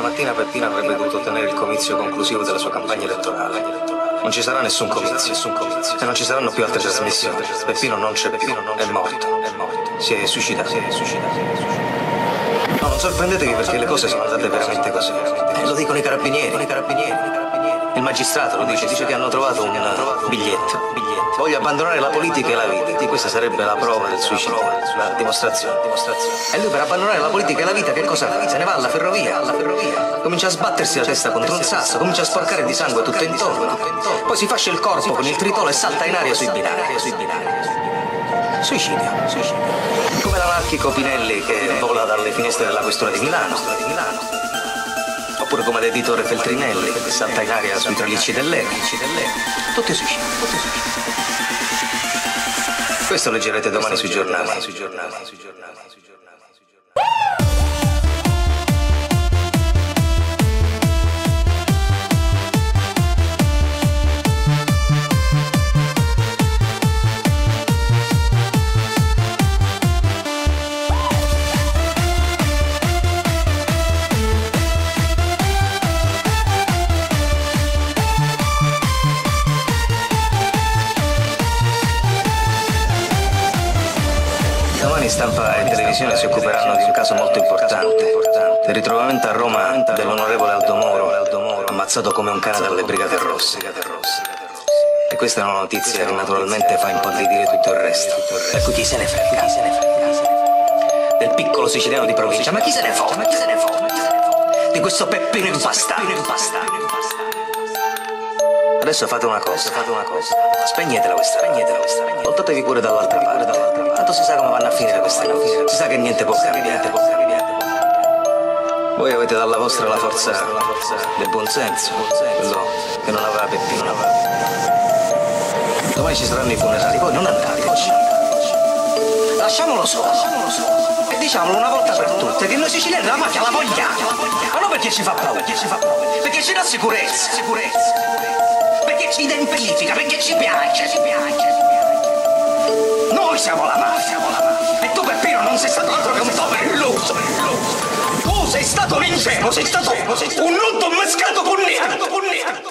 Stamattina Peppino avrebbe dovuto tenere il comizio conclusivo della sua campagna elettorale. Non ci sarà nessun comizio, e non ci saranno più altre trasmissioni. Peppino non c'è più, è morto, si è suicidato. No, non sorprendetevi perché le cose sono andate veramente così. Lo dicono i carabinieri, Il magistrato lo dice, che hanno trovato un biglietto. Voglio abbandonare la politica e la vita. Questa sarebbe la prova del suicidio, la dimostrazione. E lui per abbandonare la politica e la vita che cosa fa? Se ne va alla ferrovia, Comincia a sbattersi la testa contro un sasso, comincia a sporcare di sangue tutto intorno. Poi si fascia il corpo con il tritolo e salta in aria sui binari. Suicidio, Come l'anarchico Pinelli che vola dalle finestre della questura di Milano. Oppure come l'editore Feltrinelli che salta in aria sui tralicci dell'Eco. Tutti suicidi, Questo leggerete domani sui giornali. Stampa e televisione si occuperanno di un caso molto importante, del ritrovamento a Roma dell'onorevole Aldo Moro, ammazzato come un cane dalle Brigate Rosse. E questa è una notizia che naturalmente fa impallidire tutto il resto. Per cui chi se ne frega? Del piccolo siciliano di provincia, ma chi se ne frega? Di questo Peppino impastato. Adesso fate una cosa, spegnetela questa, voltatevi pure dall'altra parte. Tanto si sa come vanno a finire queste cose, si sa che niente può cambiare. Voi avete dalla vostra la forza del buonsenso, quello che non aveva Peppino. Domani ci saranno i funerali, voi non andateci. Lasciamolo solo, e diciamolo una volta per tutte che noi siciliani la mafia la vogliamo, ma non perché ci fa paura, perché ci dà sicurezza, perché ci identifica, perché ci piace, Noi siamo la mafia, e tu Peppino non sei stato altro che un povero illuso. Tu sei stato un ingenuo, sei stato un nudo mesclato con nero.